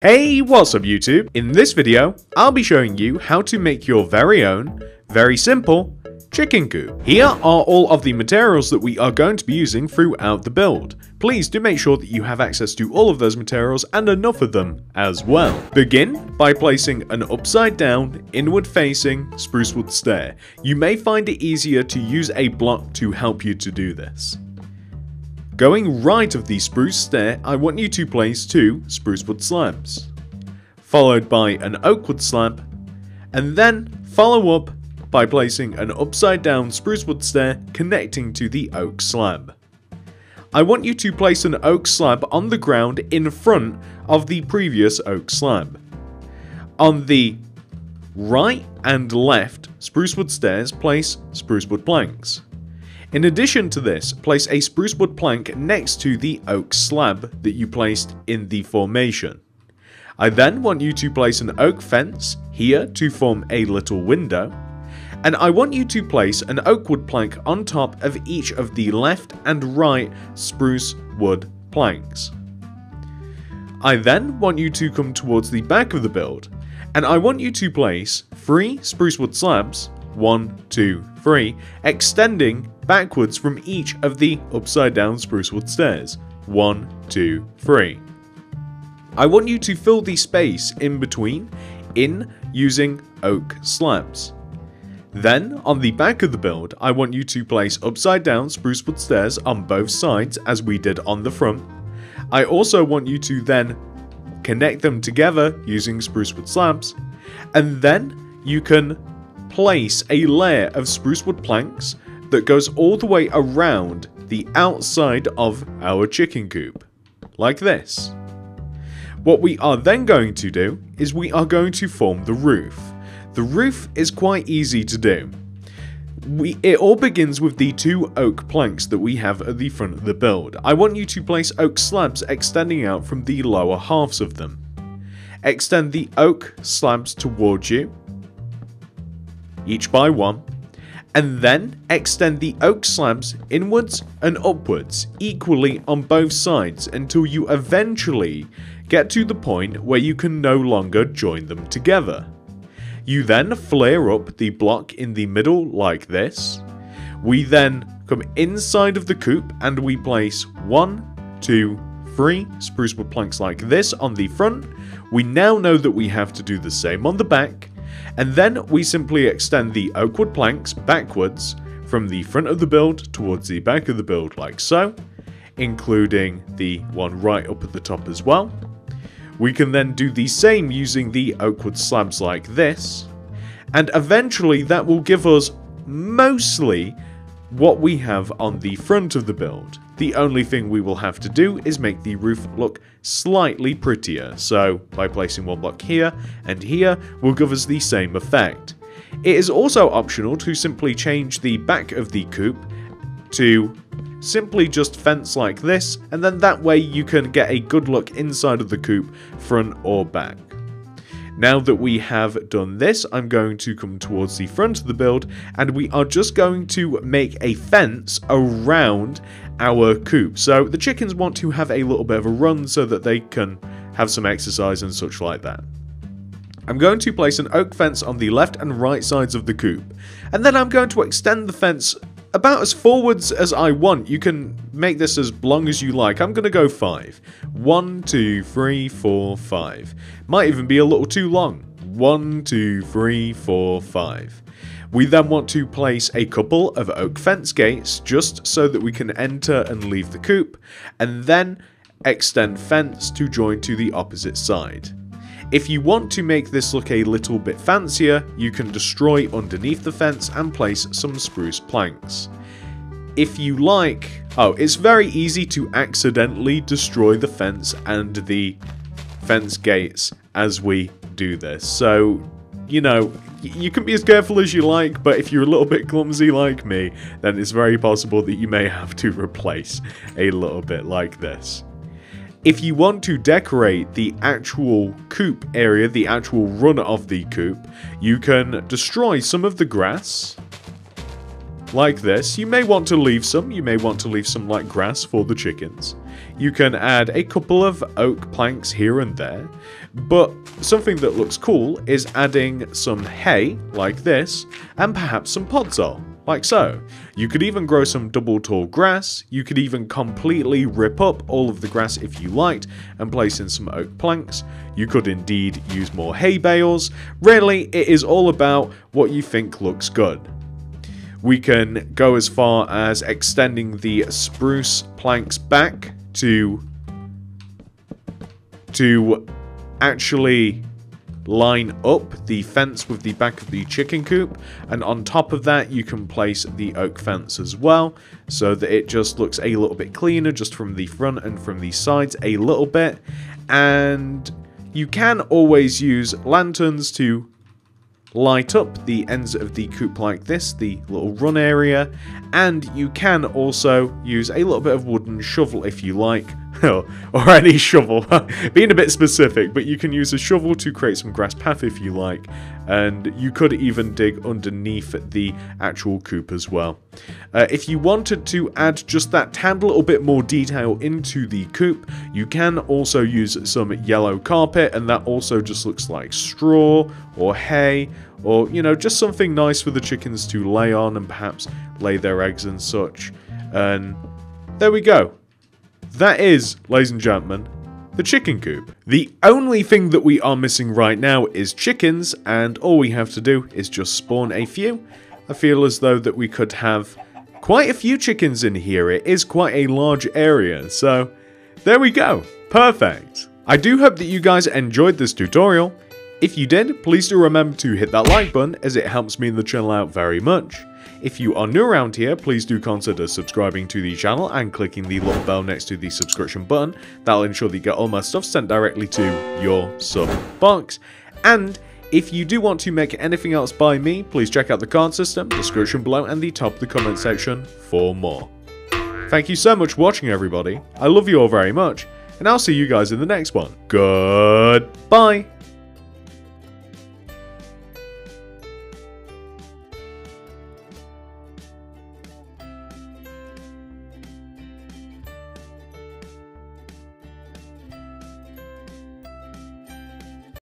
Hey, what's up YouTube? In this video, I'll be showing you how to make your very own, very simple, chicken coop. Here are all of the materials that we are going to be using throughout the build. Please do make sure that you have access to all of those materials and enough of them as well. Begin by placing an upside down, inward facing spruce wood stair. You may find it easier to use a block to help you to do this. Going right of the spruce stair, I want you to place two spruce wood slabs, followed by an oak wood slab, and then follow up by placing an upside down spruce wood stair connecting to the oak slab. I want you to place an oak slab on the ground in front of the previous oak slab. On the right and left spruce wood stairs, place spruce wood planks. In addition to this, place a spruce wood plank next to the oak slab that you placed in the formation. I then want you to place an oak fence here to form a little window, and I want you to place an oak wood plank on top of each of the left and right spruce wood planks. I then want you to come towards the back of the build, and I want you to place three spruce wood slabs, 1, 2, 3, extending backwards from each of the upside down spruce wood stairs. 1, 2, 3. I want you to fill the space in between using oak slabs. Then on the back of the build, I want you to place upside down spruce wood stairs on both sides as we did on the front. I also want you to then connect them together using spruce wood slabs, and then you can place a layer of spruce wood planks that goes all the way around the outside of our chicken coop, like this. What we are then going to do is we are going to form the roof. The roof is quite easy to do. It all begins with the two oak planks that we have at the front of the build. I want you to place oak slabs extending out from the lower halves of them. Extend the oak slabs towards you, each by one, and then extend the oak slabs inwards and upwards equally on both sides until you eventually get to the point where you can no longer join them together. You then flare up the block in the middle like this. We then come inside of the coop and we place 1, 2, 3 spruce wood planks like this on the front. We now know that we have to do the same on the back. And then we simply extend the oak wood planks backwards from the front of the build towards the back of the build like so, including the one right up at the top as well. We can then do the same using the oak wood slabs like this, and eventually that will give us mostly what we have on the front of the build. The only thing we will have to do is make the roof look slightly prettier, so by placing one block here and here will give us the same effect. It is also optional to simply change the back of the coop to simply just fence like this, and then that way you can get a good look inside of the coop, front or back. Now that we have done this, I'm going to come towards the front of the build and we are just going to make a fence around our coop. So the chickens want to have a little bit of a run so that they can have some exercise and such like that. I'm going to place an oak fence on the left and right sides of the coop, and then I'm going to extend the fence about as forwards as I want. You can make this as long as you like. I'm going to go 5. 1, 2, 3, 4, 5. Might even be a little too long. 1, 2, 3, 4, 5. We then want to place a couple of oak fence gates just so that we can enter and leave the coop, and then extend fence to join to the opposite side. If you want to make this look a little bit fancier, you can destroy underneath the fence and place some spruce planks. If you like... Oh, it's very easy to accidentally destroy the fence and the fence gates as we do this. So, you know, you can be as careful as you like, but if you're a little bit clumsy like me, then it's very possible that you may have to replace a little bit like this. If you want to decorate the actual coop area, the actual run of the coop, you can destroy some of the grass like this. You may want to leave some like grass for the chickens. You can add a couple of oak planks here and there, but something that looks cool is adding some hay, like this, and perhaps some podzol, like so. You could even grow some double tall grass, you could even completely rip up all of the grass if you liked and place in some oak planks, you could indeed use more hay bales. Really, it is all about what you think looks good. We can go as far as extending the spruce planks back to actually line up the fence with the back of the chicken coop, and on top of that you can place the oak fence as well, so that it just looks a little bit cleaner just from the front and from the sides a little bit. And you can always use lanterns to light up the ends of the coop like this, the little run area, and you can also use a little bit of wooden shovel if you like, or any shovel, being a bit specific, but you can use a shovel to create some grass path if you like, and you could even dig underneath the actual coop as well. If you wanted to add just that tad little bit more detail into the coop, you can also use some yellow carpet, and that also just looks like straw or hay, or, you know, just something nice for the chickens to lay on and perhaps lay their eggs and such. And there we go. That is, ladies and gentlemen, the chicken coop. The only thing that we are missing right now is chickens, and all we have to do is just spawn a few. I feel as though that we could have quite a few chickens in here. It is quite a large area, so there we go. Perfect. I do hope that you guys enjoyed this tutorial. If you did, please do remember to hit that like button, as it helps me and the channel out very much. If you are new around here, please do consider subscribing to the channel and clicking the little bell next to the subscription button. That'll ensure that you get all my stuff sent directly to your sub box. And if you do want to make anything else by me, please check out the card system, description below, and the top of the comment section for more. Thank you so much for watching, everybody. I love you all very much, and I'll see you guys in the next one. Goodbye!